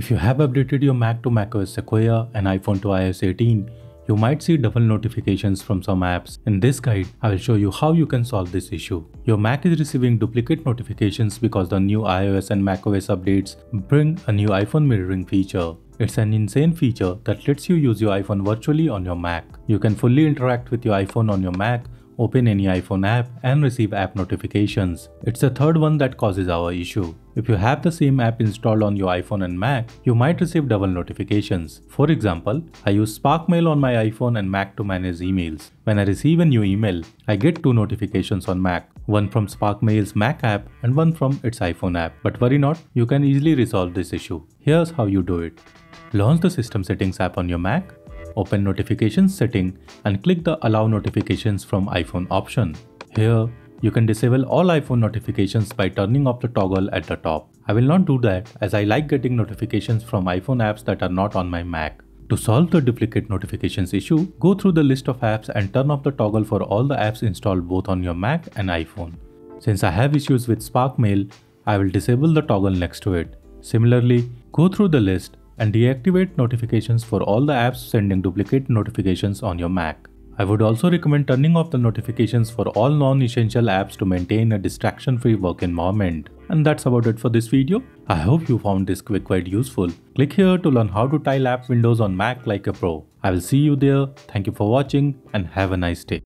If you have updated your Mac to macOS Sequoia and iPhone to iOS 18, you might see double notifications from some apps. In this guide, I will show you how you can solve this issue. Your Mac is receiving duplicate notifications because the new iOS and macOS updates bring a new iPhone mirroring feature. It's an insane feature that lets you use your iPhone virtually on your Mac. You can fully interact with your iPhone on your Mac, open any iPhone app and receive app notifications. It's the third one that causes our issue. If you have the same app installed on your iPhone and Mac, you might receive double notifications. For example, I use Spark Mail on my iPhone and Mac to manage emails. When I receive a new email, I get two notifications on Mac, one from Spark Mail's Mac app and one from its iPhone app. But worry not, you can easily resolve this issue. Here's how you do it. Launch the System Settings app on your Mac. Open Notifications setting and click the Allow Notifications from iPhone option. Here, you can disable all iPhone notifications by turning off the toggle at the top. I will not do that as I like getting notifications from iPhone apps that are not on my Mac. To solve the duplicate notifications issue, go through the list of apps and turn off the toggle for all the apps installed both on your Mac and iPhone. Since I have issues with Spark Mail, I will disable the toggle next to it. Similarly, go through the list and deactivate notifications for all the apps sending duplicate notifications on your Mac. I would also recommend turning off the notifications for all non-essential apps to maintain a distraction-free work environment. And that's about it for this video. I hope you found this quick guide useful. Click here to learn how to tile app windows on Mac like a pro. I will see you there. Thank you for watching and have a nice day.